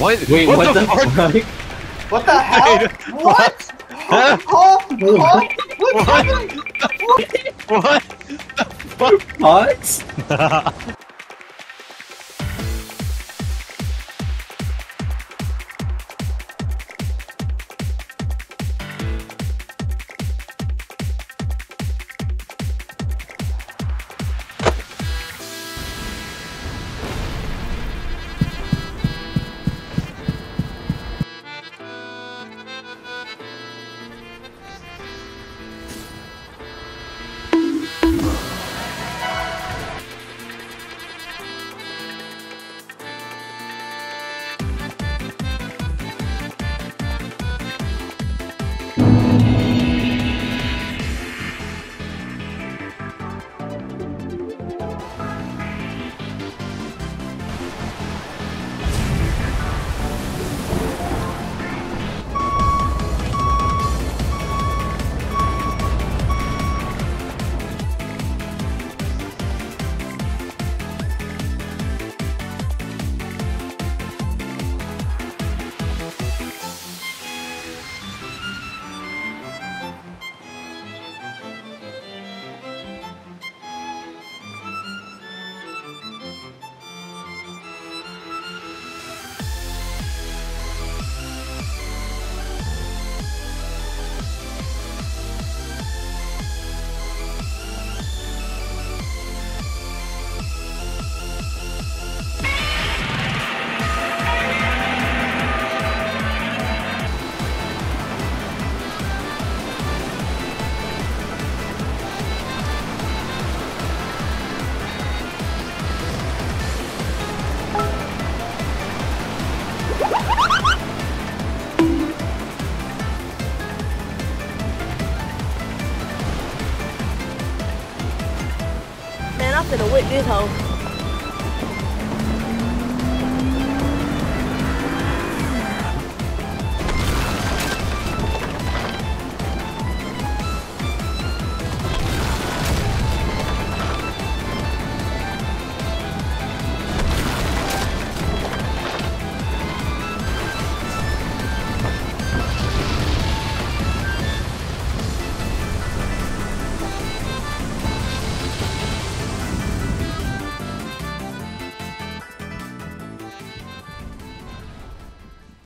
What? Wait, what the fuck? What the hell? What? Huh? What's happening? What? What? This hoe.